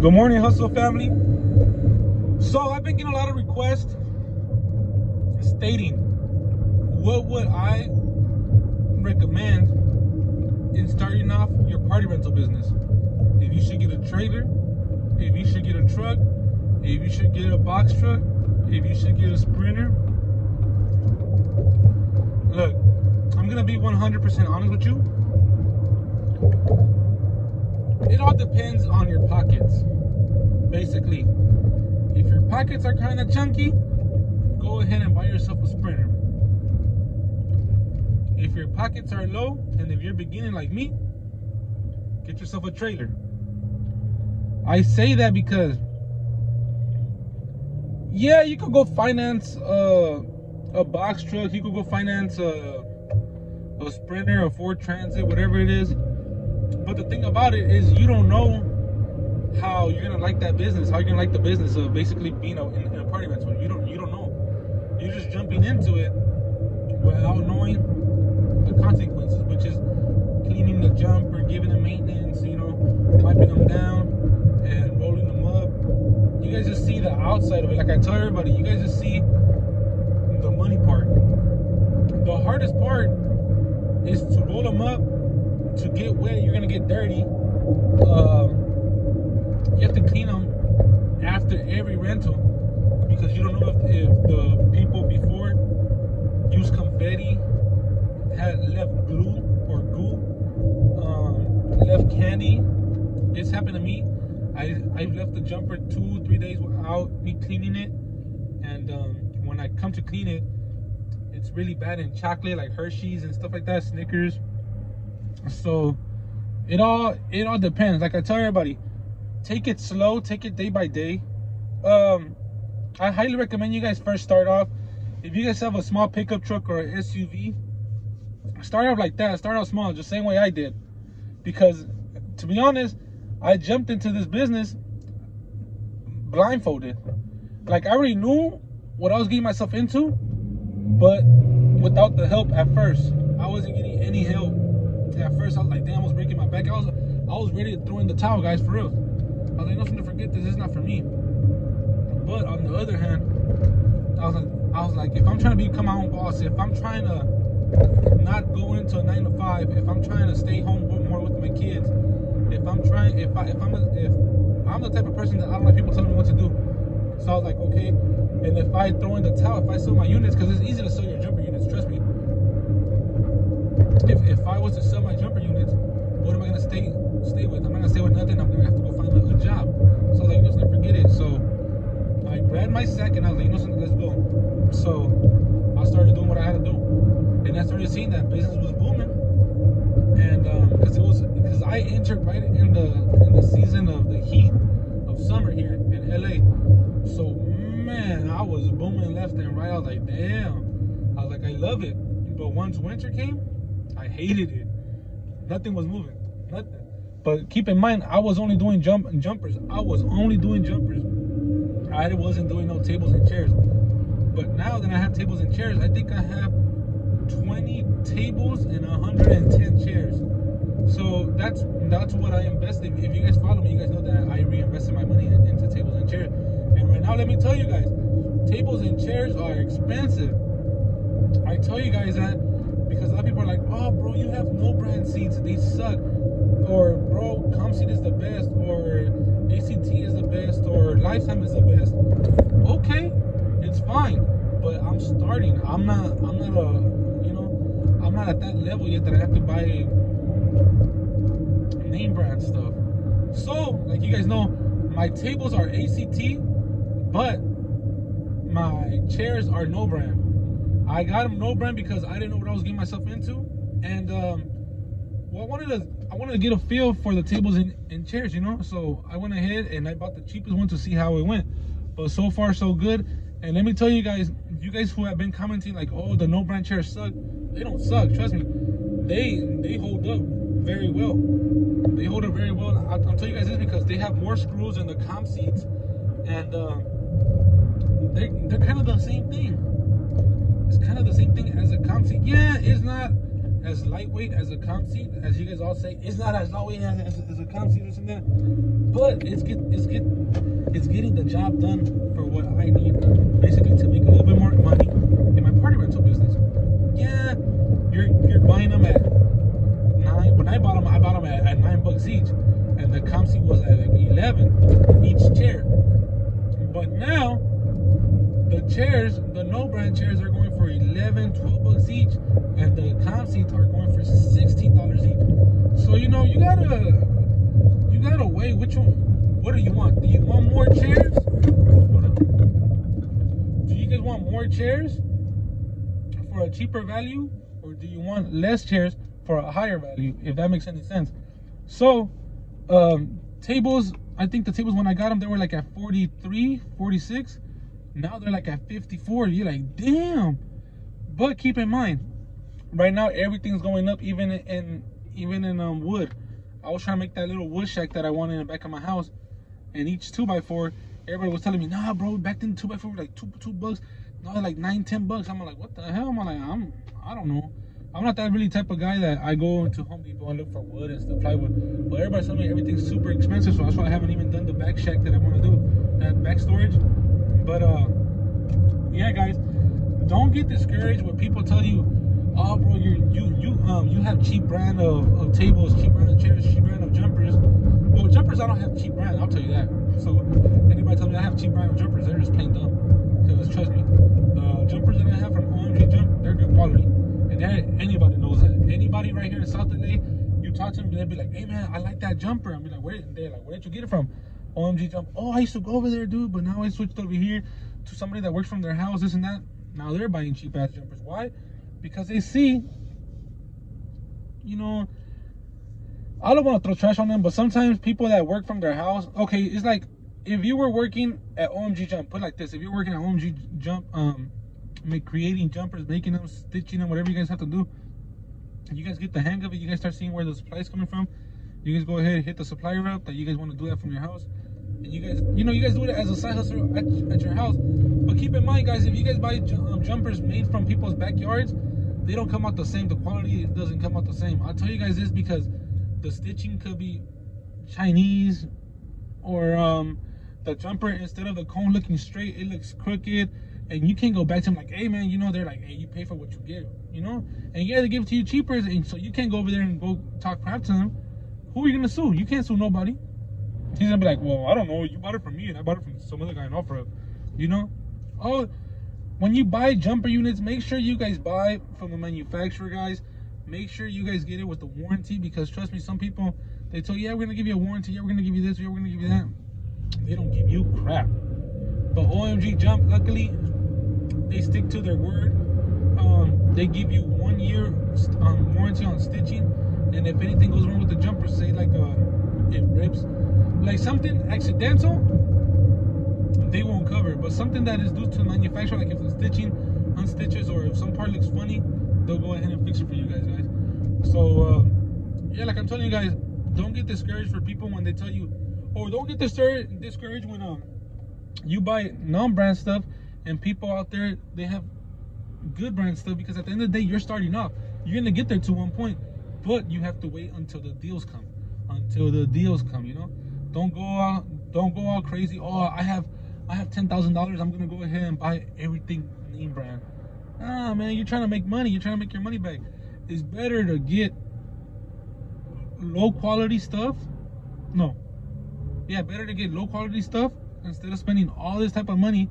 Good morning, Hustle family. So I've been getting a lot of requests stating what would I recommend in starting off your party rental business. If you should get a trailer, if you should get a truck, if you should get a box truck, if you should get a Sprinter. Look, I'm gonna be 100% honest with you. It all depends on your pockets. Basically, if your pockets are kind of chunky, go ahead and buy yourself a Sprinter. If your pockets are low, and if you're beginning like me, get yourself a trailer. I say that because, yeah, you could go finance a box truck, you could go finance a Sprinter, a Ford Transit, whatever it is. But the thing about it is you don't know how you're gonna like that business, how you're gonna like the business of basically being in a party rental. You don't know. You're just jumping into it without knowing the consequences, which is cleaning the jump or giving it maintenance, you know, wiping them down and rolling them up. You guys just see the outside of it. Like I tell everybody, you guys just see the money part. The hardest part is to roll them up. To get wet, you're gonna get dirty. You have to clean them after every rental because you don't know if the people before used confetti, had left glue or goo, left candy. It's happened to me. I left the jumper 2-3 days without me cleaning it, and when I come to clean it, it's really bad in chocolate, like Hershey's and stuff like that, Snickers. So it all depends. Like I tell everybody, take it slow, take it day by day. I highly recommend you guys first start off, if you guys have a small pickup truck or an SUV, start off like that. Start off small, just the same way I did, because to be honest, I jumped into this business blindfolded. Like, I already knew what I was getting myself into, but without the help at first. I wasn't getting any help. At first, I was like, damn, I was breaking my back. I was ready to throw in the towel, guys, for real. I was like, nothing to forget this. This is not for me. But on the other hand, I was like, if I'm trying to become my own boss, if I'm trying to not go into a 9-to-5, if I'm trying to stay home more with my kids, if I'm the type of person that I don't like people telling me what to do. So I was like, okay, and if I throw in the towel, if I sell my units, because it's easy to sell your jumper units, trust me. If I was to sell my jumper units, what am I gonna stay with? I'm not gonna stay with nothing. I'm gonna have to go find a job. So I was like, you know something, forget it. So I grabbed my sack and I was like, you know something, let's go. So I started doing what I had to do, and I started seeing that business was booming. And because I entered right in the season of the heat of summer here in LA. So man, I was booming left and right. I was like, damn. I was like, I love it. But once winter came, I hated it. Nothing was moving. Nothing. But keep in mind, I was only doing jumpers. I was only doing jumpers. I wasn't doing no tables and chairs. But now that I have tables and chairs, I think I have 20 tables and 110 chairs. So that's what I invested. If you guys follow me, you guys know that I reinvested my money into tables and chairs. And right now, let me tell you guys, tables and chairs are expensive. I tell you guys that because a lot of people are like, oh, bro, you have no brand seats, they suck. Or, bro, ComSeat is the best. Or, ACT is the best. Or, Lifetime is the best. Okay, it's fine. But I'm starting. I'm not at that level yet that I have to buy name brand stuff. So, like you guys know, my tables are ACT, but my chairs are no brand. I got them no brand because I didn't know what I was getting myself into, and I wanted to get a feel for the tables and chairs, you know. So I went ahead and I bought the cheapest one to see how it went. But so far so good. And let me tell you guys who have been commenting like, oh, the no brand chairs suck. They don't suck. Trust me, they hold up very well. They hold up very well. I'll tell you guys this because they have more screws than the ComSeats, and they're kind of the same thing. It's kind of the same thing as a ComSeat. Yeah, it's not as lightweight as a ComSeat, as you guys all say. It's not as lightweight as a ComSeat or something, but it's getting the job done for what I need, basically to make a little bit more money in my party rental business. Yeah, you're buying them at $9. When I bought them at $9 each, and the ComSeat was at like $11 each chair. But now the chairs, the no-brand chairs, are going for $11, $12 each, and the ComSeats are going for $16 each. So you know, you gotta weigh which one. What do you want? Do you want more chairs? Hold on. Do you guys want more chairs for a cheaper value, or do you want less chairs for a higher value? If that makes any sense. So tables, I think the tables when I got them, they were like at $43, $46. Now they're like at $54. You're like, damn. But keep in mind, right now everything's going up, even in wood. I was trying to make that little wood shack that I wanted in the back of my house, and each 2x4, everybody was telling me, nah bro, back then 2x4 was like $2. Now they're like $9, $10. I'm like, what the hell? I don't know. I'm not that really type of guy that I go to Home Depot and look for wood and stuff, plywood. But everybody's telling me everything's super expensive, so that's why I haven't even done the back shack that I want to do, that back storage. But yeah, guys, don't get discouraged when people tell you, "Oh, bro, you have cheap brand of tables, cheap brand of chairs, cheap brand of jumpers." Well, jumpers, I don't have cheap brand. I'll tell you that. So anybody tells me I have cheap brand of jumpers, they're just plain dumb. Because trust me, the jumpers that I have from OMG Jump, they're good quality, and that anybody knows that. Anybody right here in South LA, you talk to them, they'll be like, "Hey, man, I like that jumper." I'll be like, "Where?" They're like, "Where did you get it from?" OMG Jump. Oh, I used to go over there, dude, but now I switched over here to somebody that works from their house, this and that. Now they're buying cheap ass jumpers. Why? Because they see, you know, I don't want to throw trash on them, but sometimes people that work from their house, okay, it's like if you were working at OMG Jump, put it like this, if you're working at OMG Jump, creating jumpers, making them, stitching them, whatever you guys have to do, you guys get the hang of it, you guys start seeing where the supply is coming from, you guys go ahead and hit the supplier up that you guys want to do that from your house. And you guys, you know, you guys do it as a side hustle at your house. But keep in mind, guys, if you guys buy jumpers made from people's backyards, they don't come out the same. The quality doesn't come out the same. I'll tell you guys this because the stitching could be Chinese, or the jumper, instead of the cone looking straight, it looks crooked. And you can't go back to them like, hey, man, you know, they're like, hey, you pay for what you get, you know. And you got to give it to you cheaper. And so you can't go over there and go talk crap to them. Who are you going to sue? You can't sue nobody. He's gonna be like, well, I don't know, you bought it from me and I bought it from some other guy in OfferUp, you know. Oh, when you buy jumper units, make sure you guys buy from the manufacturer, guys. Make sure you guys get it with the warranty, because trust me, some people, they tell you, yeah, we're gonna give you a warranty, yeah, we're gonna give you this, yeah, we're gonna give you that. They don't give you crap. But OMG Jump, luckily, they stick to their word. They give you 1 year warranty on stitching, and if anything goes wrong with the jumper, say like it rips, like something accidental, they won't cover. But something that is due to the manufacturer, like if the stitching unstitches or if some part looks funny, they'll go ahead and fix it for you guys, So yeah, like I'm telling you guys, don't get discouraged for people when they tell you, or don't get discouraged when you buy non-brand stuff and people out there, they have good brand stuff, because at the end of the day, you're starting off. You're gonna get there to one point, but you have to wait until the deals come. Until the deals come, you know. Don't go all crazy. Oh, I have $10,000. I'm gonna go ahead and buy everything name brand. Ah, man, you're trying to make money. You're trying to make your money back. It's better to get low quality stuff. No, yeah, better to get low quality stuff instead of spending all this type of money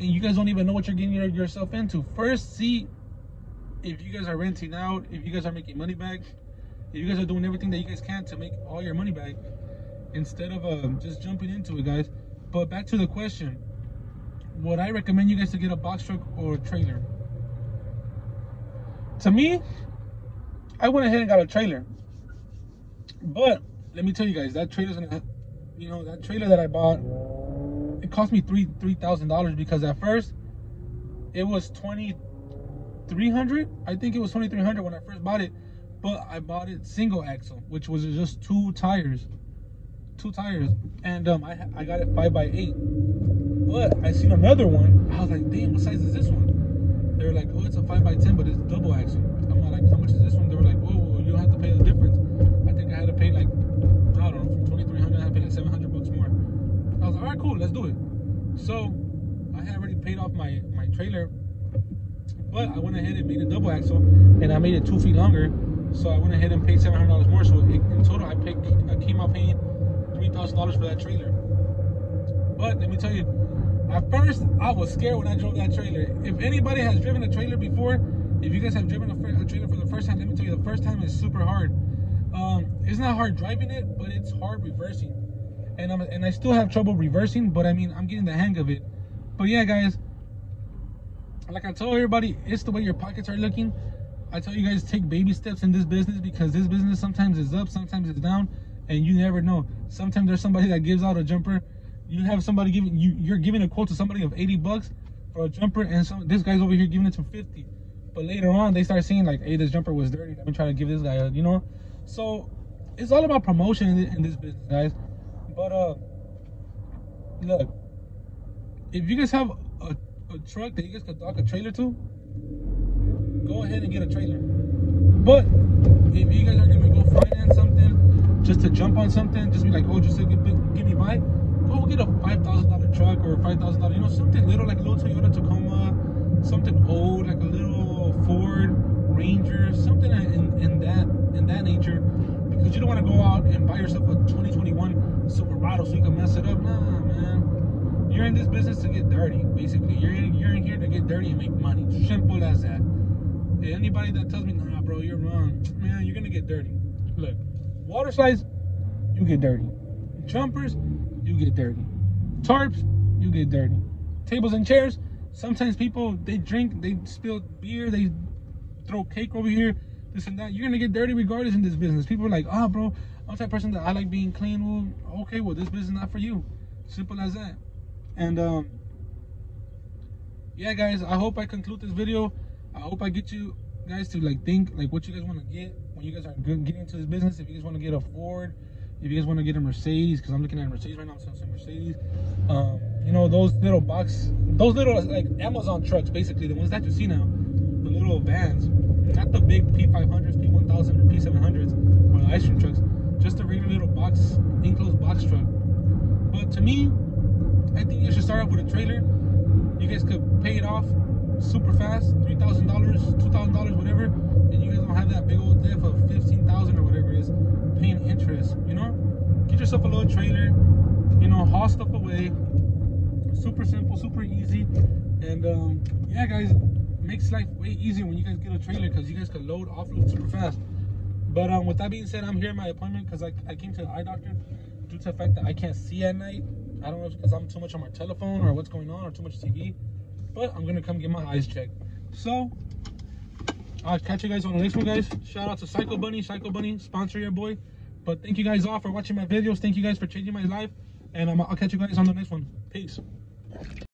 and you guys don't even know what you're getting yourself into. First, see if you guys are renting out, if you guys are making money back, if you guys are doing everything that you guys can to make all your money back, instead of just jumping into it, guys. But back to the question, would I recommend you guys to get a box truck or a trailer? To me, I went ahead and got a trailer, but let me tell you guys, that trailer's gonna, you know, that trailer that I bought, it cost me $3,000, because at first it was $2,300. I think it was $2,300 when I first bought it, but I bought it single axle, which was just two tires, and I got it 5x8. But I seen another one, I was like, damn, what size is this one? they were like, oh, it's a 5x10, but it's double axle. I'm like, how much is this one? They were like, whoa, you don't have to pay the difference. I think I had to pay like, I don't know, from 2,300, I had to pay like $700 more. I was like, all right, cool, let's do it. So I had already paid off my trailer, but I went ahead and made a double axle, and I made it 2 feet longer. So I went ahead and paid $700 more. So in total, I came out paying $3,000 for that trailer. But let me tell you, at first I was scared when I drove that trailer. If anybody has driven a trailer before, if you guys have driven a trailer for the first time, let me tell you, the first time is super hard. It's not hard driving it, but it's hard reversing. And I still have trouble reversing, but I mean, I'm getting the hang of it. But yeah, guys, like I tell everybody, it's the way your pockets are looking. I tell you guys, take baby steps in this business, because this business sometimes is up, sometimes it's down, and you never know. Sometimes there's somebody that gives out a jumper. You have somebody giving you, you're giving a quote to somebody of 80 bucks for a jumper, and this guy's over here giving it to 50. But later on, they start seeing like, hey, this jumper was dirty, let me try to give this guy a, you know? So it's all about promotion in this business, guys. But look, if you guys have a truck that you guys could dock a trailer to, go ahead and get a trailer. But if you guys are gonna go finance something, just to jump on something, just be like, oh, just give me by, go get a $5,000 truck or $5,000, you know, something little, like a little Toyota Tacoma, something old, like a little Ford Ranger, something in that nature, because you don't want to go out and buy yourself a 2021 Silverado so you can mess it up. Nah, man, you're in this business to get dirty, basically. You're in here to get dirty and make money. Simple as that. Anybody that tells me, nah, bro, you're wrong, man, you're gonna get dirty. Look, water slides, you get dirty. Jumpers, you get dirty. Tarps, you get dirty. Tables and chairs, sometimes people, they drink, they spill beer, they throw cake over here, this and that. You're gonna get dirty regardless in this business. People are like, oh, bro, I'm the type of person that I like being clean. Well, okay, well, this business is not for you. Simple as that. And yeah, guys, I hope I conclude this video. I hope I get you guys to like think like what you guys want to get when you guys are getting into this business. If you guys want to get a Ford, if you guys want to get a Mercedes, because I'm looking at a Mercedes right now, I'm selling some Mercedes. You know, those little box, those little like Amazon trucks, basically the ones that you see now, the little vans, not the big P500s, P1000, or P700s, or the ice cream trucks, just a regular little box, enclosed box truck. But to me, I think you should start off with a trailer. You guys could pay it off super fast, $3,000, $2,000, whatever, and you guys don't have that big old debt of $15,000 or whatever it is, paying interest, you know? Get yourself a little trailer, you know, haul stuff away, super simple, super easy, and yeah, guys, makes life way easier when you guys get a trailer, because you guys can load, offload super fast. But with that being said, I'm here at my appointment, because I came to the eye doctor due to the fact that I can't see at night. I don't know if it's because I'm too much on my telephone or what's going on or too much TV. But I'm gonna come get my eyes checked. So I'll catch you guys on the next one, guys. Shout out to Psycho Bunny. Psycho Bunny, sponsor your boy. But thank you guys all for watching my videos. Thank you guys for changing my life. And I'll catch you guys on the next one. Peace.